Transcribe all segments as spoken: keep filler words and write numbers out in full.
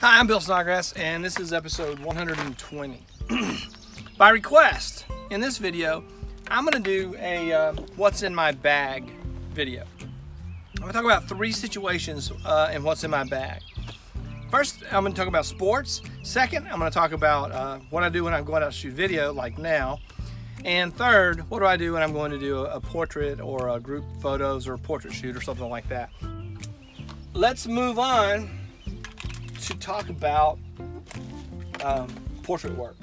Hi, I'm Bill Snodgrass, and this is episode one hundred twenty. By request, in this video, I'm going to do a uh, what's in my bag video. I'm going to talk about three situations uh, and what's in my bag. First, I'm going to talk about sports. Second, I'm going to talk about uh, what I do when I'm going out to shoot video, like now. And third, what do I do when I'm going to do a, a portrait or a group photos or a portrait shoot or something like that. Let's move on to talk about um, portrait work.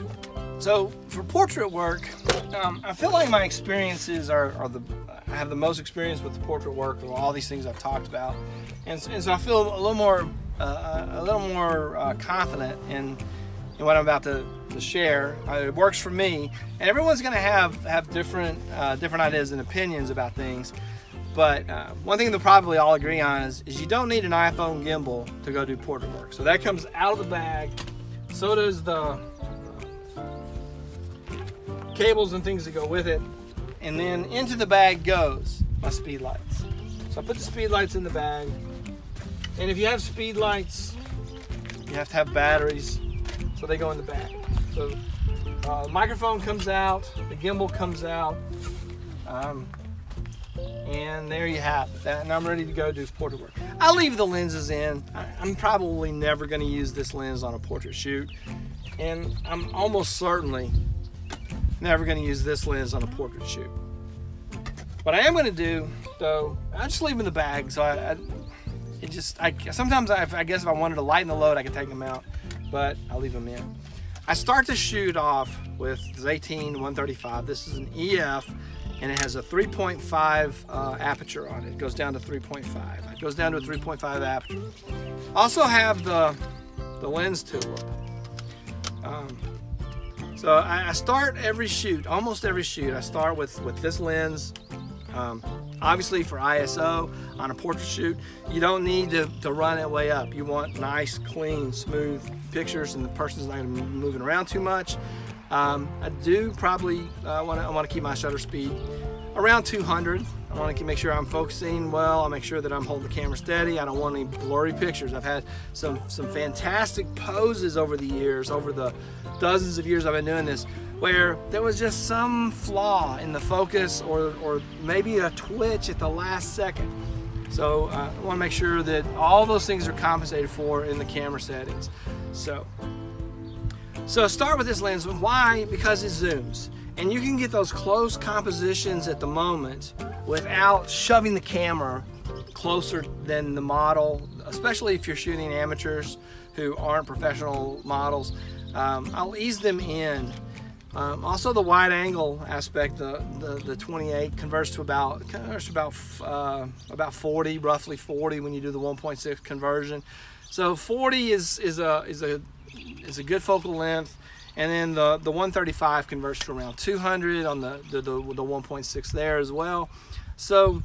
So for portrait work, um, I feel like my experiences are, are the, I have the most experience with the portrait work and all these things I've talked about. And, and so I feel a little more, uh, a little more uh, confident in, in what I'm about to, to share. Uh, it works for me. And everyone's gonna have, have different, uh, different ideas and opinions about things. But uh, one thing they'll probably all agree on is, is you don't need an iPhone gimbal to go do portrait work. So that comes out of the bag. So does the cables and things that go with it. And then into the bag goes my speed lights. So I put the speed lights in the bag. And if you have speed lights, you have to have batteries. So they go in the bag. So uh, the microphone comes out, the gimbal comes out. Um, And there you have it. And I'm ready to go do portrait work. I'll leave the lenses in. I'm probably never going to use this lens on a portrait shoot. And I'm almost certainly never going to use this lens on a portrait shoot. What I am going to do, though, I just leave them in the bag. So I, I it just, I, sometimes I, I guess if I wanted to lighten the load, I could take them out. But I'll leave them in. I start to shoot off with this eighteen one thirty-five. This is an E F. And it has a three point five uh, aperture on it. It goes down to three point five. It goes down to a three point five aperture. Also have the, the lens tulip. Um, so I, I start every shoot, almost every shoot, I start with, with this lens. Um, obviously for I S O on a portrait shoot, you don't need to, to run it way up. You want nice, clean, smooth pictures and the person's not gonna be moving around too much. Um, I do probably uh, want to I want to keep my shutter speed around two hundred. I want to make sure I'm focusing well. I'll make sure that I'm holding the camera steady. I don't want any blurry pictures. I've had some some fantastic poses over the years, over the dozens of years I've been doing this, where there was just some flaw in the focus or or maybe a twitch at the last second. So uh, I want to make sure that all those things are compensated for in the camera settings. So. So start with this lens. Why? Because it zooms. And you can get those close compositions at the moment without shoving the camera closer than the model, especially if you're shooting amateurs who aren't professional models. Um, I'll ease them in. Um, also the wide angle aspect, the, the, the twenty-eight converts to about, converts to about, uh, about forty, roughly forty when you do the one point six conversion. So forty is, is a, is a, It's a good focal length, and then the, the one thirty-five converts to around two hundred on the, the, the, the one point six there as well. So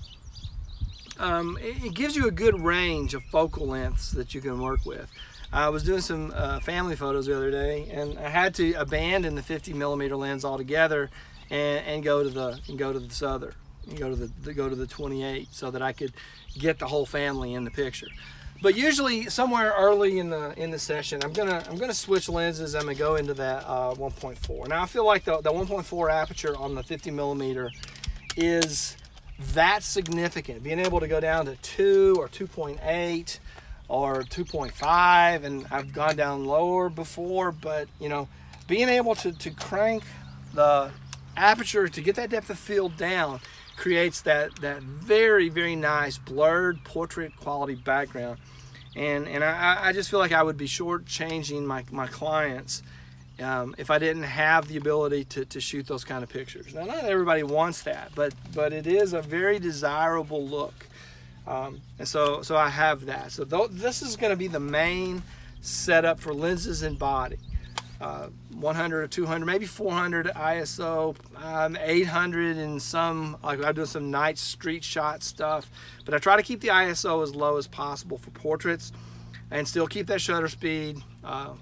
um, it, it gives you a good range of focal lengths that you can work with. I was doing some uh, family photos the other day, and I had to abandon the fifty millimeter lens altogether and, and go to the and go to this other, and go to the, the go to the twenty-eight, so that I could get the whole family in the picture. But usually, somewhere early in the in the session, I'm gonna I'm gonna switch lenses. I'm gonna go into that uh, one point four. Now I feel like the, the one point four aperture on the fifty millimeter is that significant. Being able to go down to two or two point eight or two point five, and I've gone down lower before. But you know, being able to to crank the aperture to get that depth of field down creates that that very very nice blurred portrait quality background, and and I, I just feel like I would be shortchanging my my clients um, if I didn't have the ability to, to shoot those kind of pictures. Now not everybody wants that, but but it is a very desirable look, um, and so so I have that. So th this is going to be the main setup for lenses and body. Uh, one hundred or two hundred, maybe four hundred I S O, um, eight hundred and some, like I do some night street shot stuff, but I try to keep the I S O as low as possible for portraits and still keep that shutter speed, uh,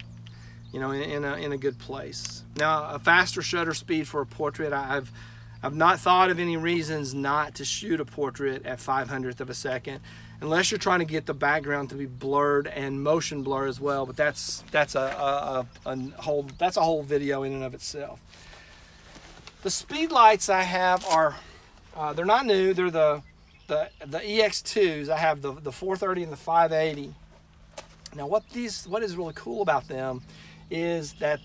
you know, in, in, a, in a good place. Now, a faster shutter speed for a portrait, I've, I've not thought of any reasons not to shoot a portrait at five hundredth of a second. unless you're trying to get the background to be blurred and motion blur as well. But that's that's a, a, a whole that's a whole video in and of itself. The speed lights I have are uh, they're not new. They're the the the E X twos. I have the the four thirty and the five eighty. Now what these what is really cool about them is that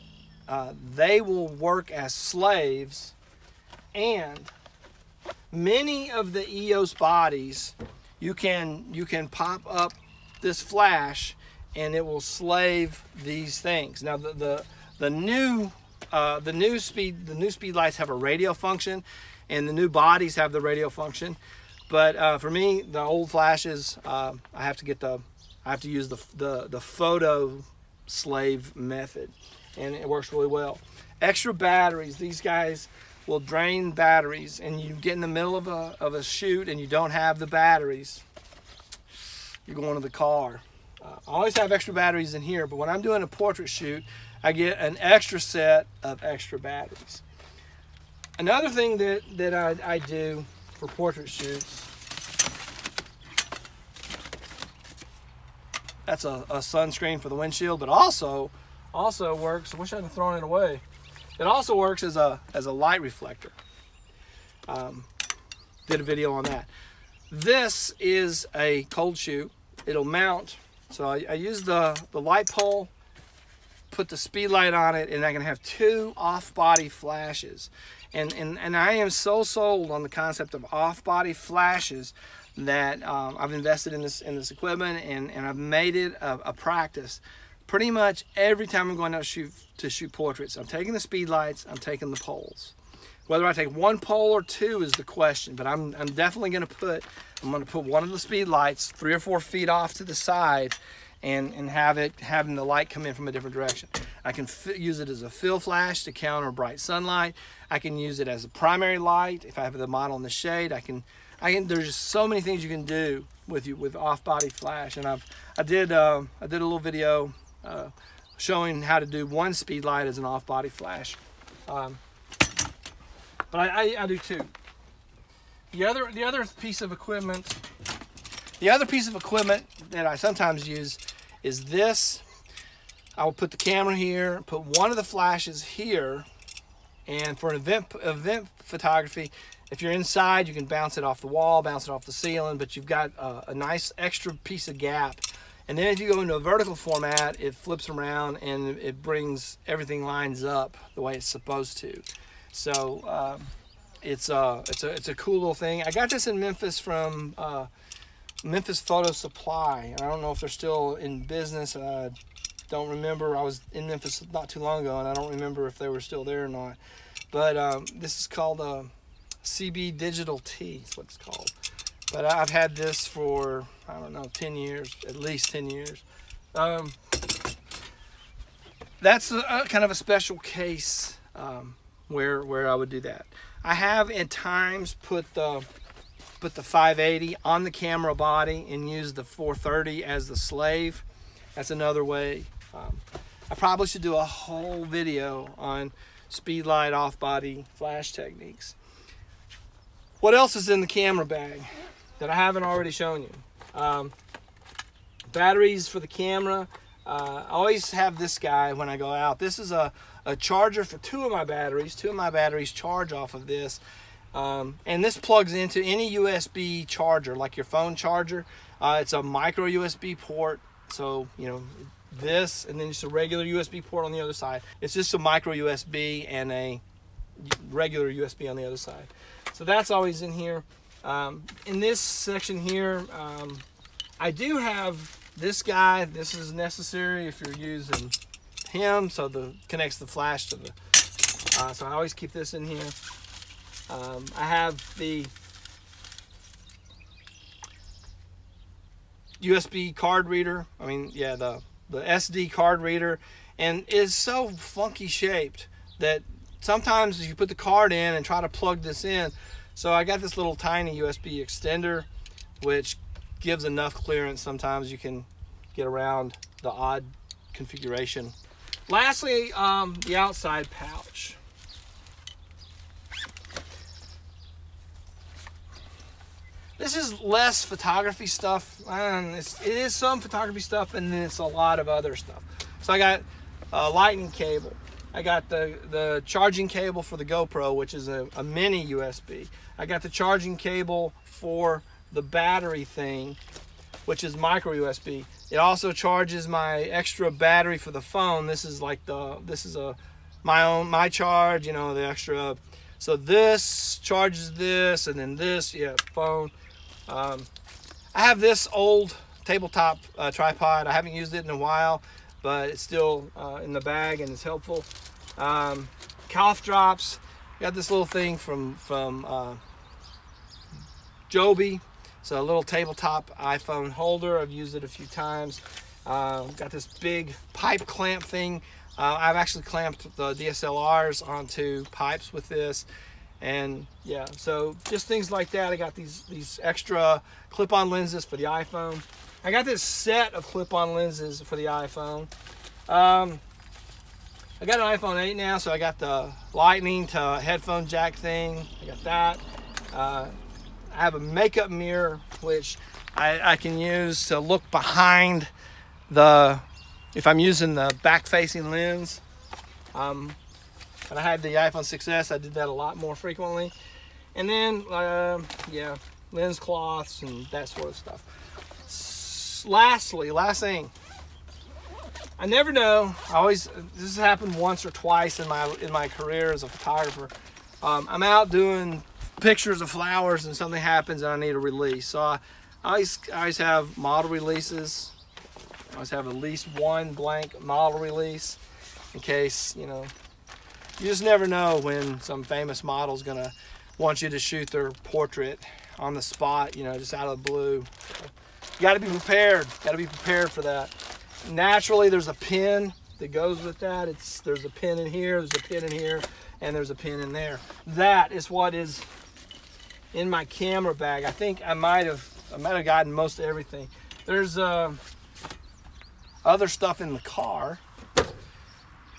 uh, they will work as slaves, and many of the E O S bodies, you can you can pop up this flash and it will slave these things. Now the the, the new uh, the new speed the new speed lights have a radio function, and the new bodies have the radio function. But uh, for me, the old flashes, uh, I have to get the I have to use the the the photo slave method, and it works really well. Extra batteries, these guys will drain batteries, and you get in the middle of a, of a shoot and you don't have the batteries, you're going to the car. Uh, I always have extra batteries in here, but when I'm doing a portrait shoot, I get an extra set of extra batteries. Another thing that, that I, I do for portrait shoots, that's a, a sunscreen for the windshield, but also, also works, I wish I hadn't thrown it away. It also works as a as a light reflector. Um, did a video on that. This is a cold shoe. It'll mount. So I, I use the, the light pole, put the speed light on it, and I can have two off-body flashes. And, and, and I am so sold on the concept of off-body flashes that um, I've invested in this in this equipment, and, and I've made it a, a practice. Pretty much every time I'm going out to shoot, to shoot portraits, I'm taking the speed lights, I'm taking the poles. Whether I take one pole or two is the question, but I'm, I'm definitely going to put, I'm going to put one of the speed lights three or four feet off to the side, and, and have it, having the light come in from a different direction. I can use it as a fill flash to counter bright sunlight. I can use it as a primary light if I have the model in the shade. I can, I can, there's just so many things you can do with you with off-body flash, and I've, I did, uh, I did a little video Uh, showing how to do one speed light as an off-body flash, um, but I, I, I do two. The other, the other piece of equipment, the other piece of equipment that I sometimes use is this. I will put the camera here, put one of the flashes here, and for an event event photography, if you're inside, you can bounce it off the wall, bounce it off the ceiling, but you've got a, a nice extra piece of gap. And then if you go into a vertical format, it flips around and it brings, everything lines up the way it's supposed to. So uh, it's, a, it's, a, it's a cool little thing. I got this in Memphis from uh, Memphis Photo Supply. And I don't know if they're still in business. I don't remember. I was in Memphis not too long ago, and I don't remember if they were still there or not. But um, this is called a C B Digital T is what it's called. But I've had this for, I don't know, ten years, at least ten years. Um, that's a, a kind of a special case um, where where I would do that. I have at times put the, put the five eighty on the camera body and use the four thirty as the slave. That's another way. Um, I probably should do a whole video on speed light off-body flash techniques. What else is in the camera bag that I haven't already shown you? Um, batteries for the camera. Uh, I always have this guy when I go out. This is a, a charger for two of my batteries. Two of my batteries charge off of this. Um, and this plugs into any U S B charger, like your phone charger. Uh, it's a micro U S B port. So, you know, this, and then just a regular U S B port on the other side. It's just a micro U S B and a regular U S B on the other side. So that's always in here. Um, in this section here, um, I do have this guy. This is necessary if you're using him, so the connects the flash to the, uh, so I always keep this in here. Um, I have the U S B card reader. I mean, yeah, the, the S D card reader, and it's so funky shaped that sometimes if you put the card in and try to plug this in, so I got this little tiny U S B extender, which gives enough clearance sometimes you can get around the odd configuration. Lastly, um, the outside pouch. This is less photography stuff. Um, it's, it is some photography stuff, and then it's a lot of other stuff. So I got a lightning cable. I got the, the charging cable for the GoPro, which is a, a mini U S B. I got the charging cable for the battery thing, which is micro U S B. It also charges my extra battery for the phone. This is like the, this is a, my own, my charge, you know, the extra. So this charges this, and then this, yeah, phone. Um, I have this old tabletop uh, tripod. I haven't used it in a while, but it's still uh, in the bag and it's helpful. Um, cough drops. Got this little thing from, from uh, Joby. It's a little tabletop iPhone holder. I've used it a few times. Uh, got this big pipe clamp thing. Uh, I've actually clamped the D S L Rs onto pipes with this. And yeah, so just things like that. I got these, these extra clip-on lenses for the iPhone. I got this set of clip-on lenses for the iPhone. Um, I got an iPhone eight now, so I got the lightning to headphone jack thing. I got that. Uh, I have a makeup mirror, which I, I can use to look behind the, if I'm using the back-facing lens. Um, when I had the iPhone six S, I did that a lot more frequently. And then, uh, yeah, lens cloths and that sort of stuff. Lastly, last thing, I never know, I always, this has happened once or twice in my in my career as a photographer. um, I'm out doing pictures of flowers and something happens and I need a release, so I, I always I always have model releases. I always have at least one blank model release in case, you know, you just never know when some famous model's gonna want you to shoot their portrait on the spot, you know, just out of the blue. So, you gotta be prepared, gotta be prepared for that. Naturally, there's a pin that goes with that. It's, there's a pin in here, there's a pin in here, and there's a pin in there. That is what is in my camera bag. I think I might have, I might have gotten most of everything. There's uh, other stuff in the car.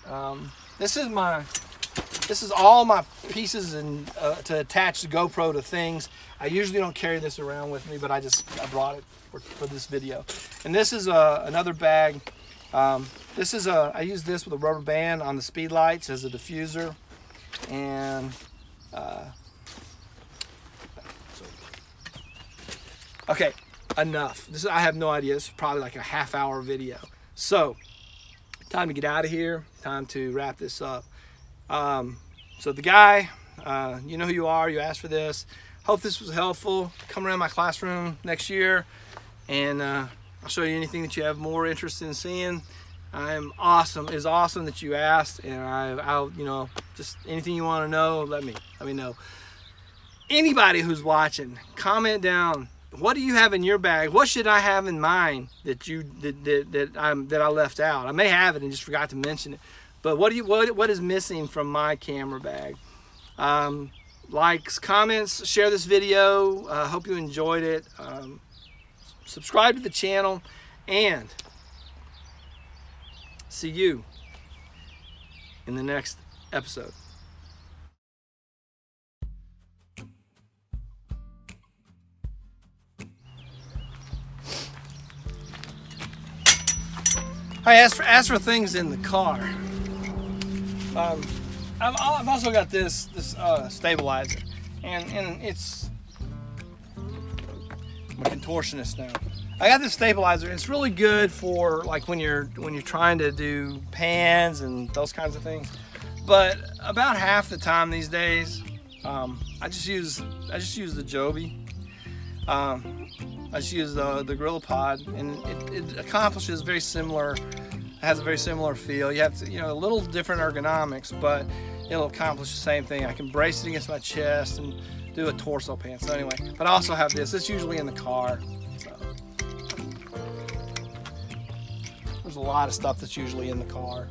Um, this is my, this is all my pieces and uh, to attach the GoPro to things. I usually don't carry this around with me, but I just, I brought it for, for this video. And this is a, another bag. Um, this is a, I use this with a rubber band on the speed lights as a diffuser. And uh, okay, enough. This is, I have no idea. This is probably like a half hour video. So time to get out of here. Time to wrap this up. Um, so the guy, uh, you know who you are. You asked for this. Hope this was helpful. Come around my classroom next year, and uh, I'll show you anything that you have more interest in seeing. I'm awesome. It's awesome that you asked, and I, I'll, you know, just anything you want to know, let me, let me know. Anybody who's watching, comment down. What do you have in your bag? What should I have in mine that you that that, that I'm that I left out? I may have it and just forgot to mention it. But what do you what what is missing from my camera bag? Um, likes, comments, share this video. I uh, hope you enjoyed it. Um, subscribe to the channel, and see you in the next episode. I asked for ask for things in the car. Um, I've, I've also got this this uh, stabilizer, and and it's, I'm a contortionist now. I got this stabilizer. It's really good for like when you're when you're trying to do pans and those kinds of things. But about half the time these days, um, I just use I just use the Joby. Um, I just use the the GorillaPod, and it, it accomplishes very similar. Has a very similar feel. You have to, you know, a little different ergonomics, but it'll accomplish the same thing. I can brace it against my chest and do a torso pan. So anyway, but I also have this. It's usually in the car. So. There's a lot of stuff that's usually in the car.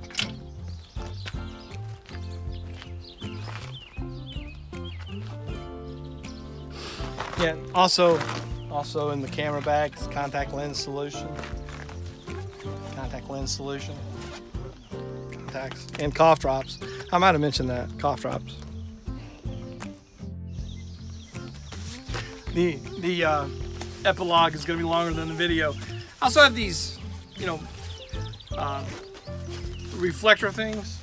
Yeah. Also, also in the camera bag is contact lens solution. Contact lens solution, contacts, and cough drops. I might have mentioned that, cough drops. the the uh, epilogue is going to be longer than the video. I also have these, you know, uh, reflector things.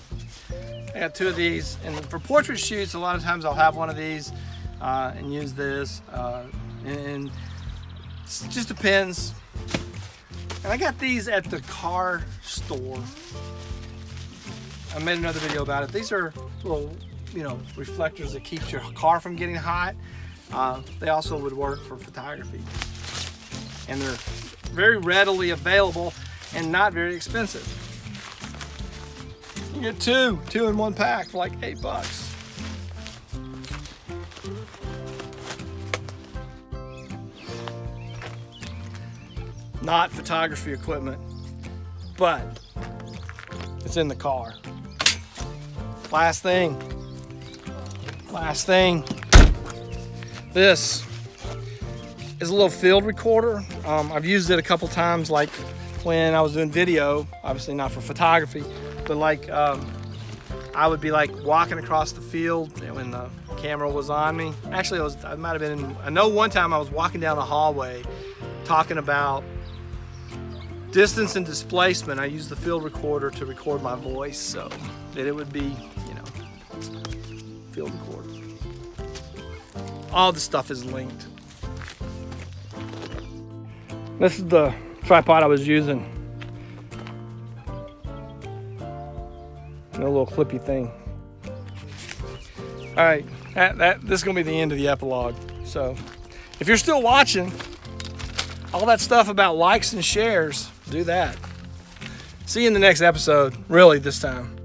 I got two of these, and for portrait shoots, a lot of times I'll have one of these uh, and use this, uh, and it just depends. And I got these at the car store. I made another video about it. These are little, you know, reflectors that keeps your car from getting hot. Uh, they also would work for photography, and they're very readily available and not very expensive. You get two, two in one pack for like eight bucks. Not photography equipment, but it's in the car. Last thing, last thing. This is a little field recorder. Um, I've used it a couple times, like when I was doing video, obviously not for photography, but like um, I would be like walking across the field when the camera was on me. Actually, I was, I might have been, in, I know one time I was walking down the hallway talking about distance and displacement. I used the field recorder to record my voice so that it would be, you know, field recorder. All the stuff is linked. This is the tripod I was using. A little clippy thing. All right, that, that, this is gonna be the end of the epilogue. So if you're still watching, all that stuff about likes and shares, do that. See you in the next episode, really this time.